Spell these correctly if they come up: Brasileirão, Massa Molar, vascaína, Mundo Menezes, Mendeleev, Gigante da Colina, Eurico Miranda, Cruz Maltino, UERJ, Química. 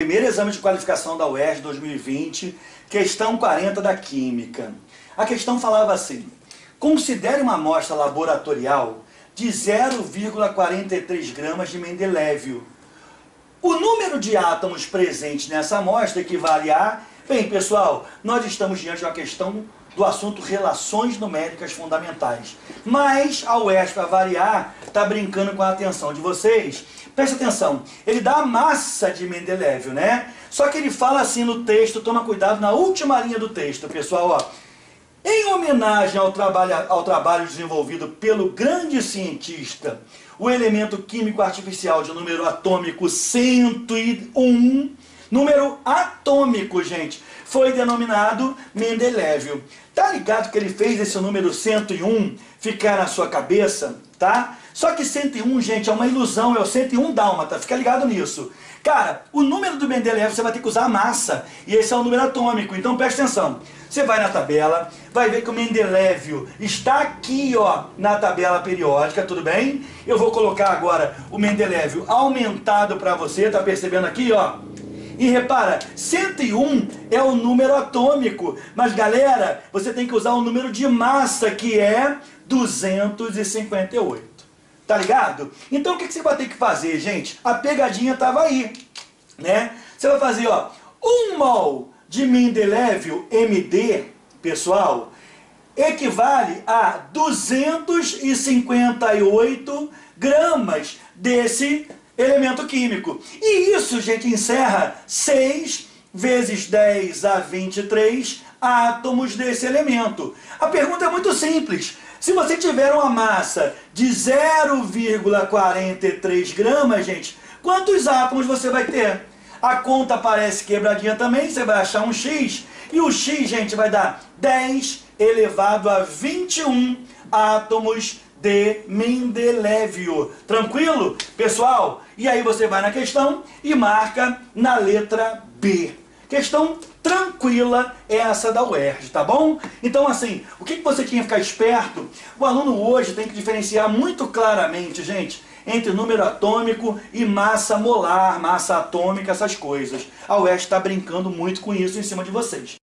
Primeiro exame de qualificação da UERJ 2020, questão 40 da Química. A questão falava assim: considere uma amostra laboratorial de 0,43 gramas de Mendeleev. O número de átomos presentes nessa amostra equivale a... Bem, pessoal, nós estamos diante de uma questão do assunto relações numéricas fundamentais. Mas a UERJ, para variar, está brincando com a atenção de vocês. Presta atenção, ele dá a massa de Mendeleev, né? Só que ele fala assim no texto, toma cuidado na última linha do texto, pessoal, ó. Em homenagem ao trabalho desenvolvido pelo grande cientista, o elemento químico artificial de número atômico 101, número atômico, gente, foi denominado Mendeleev. Tá ligado que ele fez esse número 101 ficar na sua cabeça, tá? Só que 101, gente, é uma ilusão, é o 101 dálmata, fica ligado nisso. Cara, o número do Mendeleev você vai ter que usar a massa, e esse é o número atômico, então presta atenção. Você vai na tabela, vai ver que o Mendeleev está aqui, ó, na tabela periódica, tudo bem? Eu vou colocar agora o Mendeleev aumentado para você, tá percebendo aqui, ó? E repara, 101 é o número atômico, mas galera, você tem que usar o número de massa, que é 258, tá ligado? Então o que você vai ter que fazer, gente? A pegadinha estava aí, né? Você vai fazer, ó, 1 mol de Mendeleev, MD, pessoal, equivale a 258 gramas desse elemento químico. E isso, gente, encerra 6 vezes 10 a 23 átomos desse elemento. A pergunta é muito simples. Se você tiver uma massa de 0,43 gramas, gente, quantos átomos você vai ter? A conta aparece quebradinha também, você vai achar um x, e o x, gente, vai dar 10 elevado a 21 átomos de Mendeleev. Tranquilo, pessoal? E aí você vai na questão e marca na letra B. Questão tranquila essa da UERJ, tá bom? Então, assim, o que você tinha que ficar esperto? O aluno hoje tem que diferenciar muito claramente, gente, entre número atômico e massa molar, massa atômica, essas coisas. A UERJ está brincando muito com isso em cima de vocês.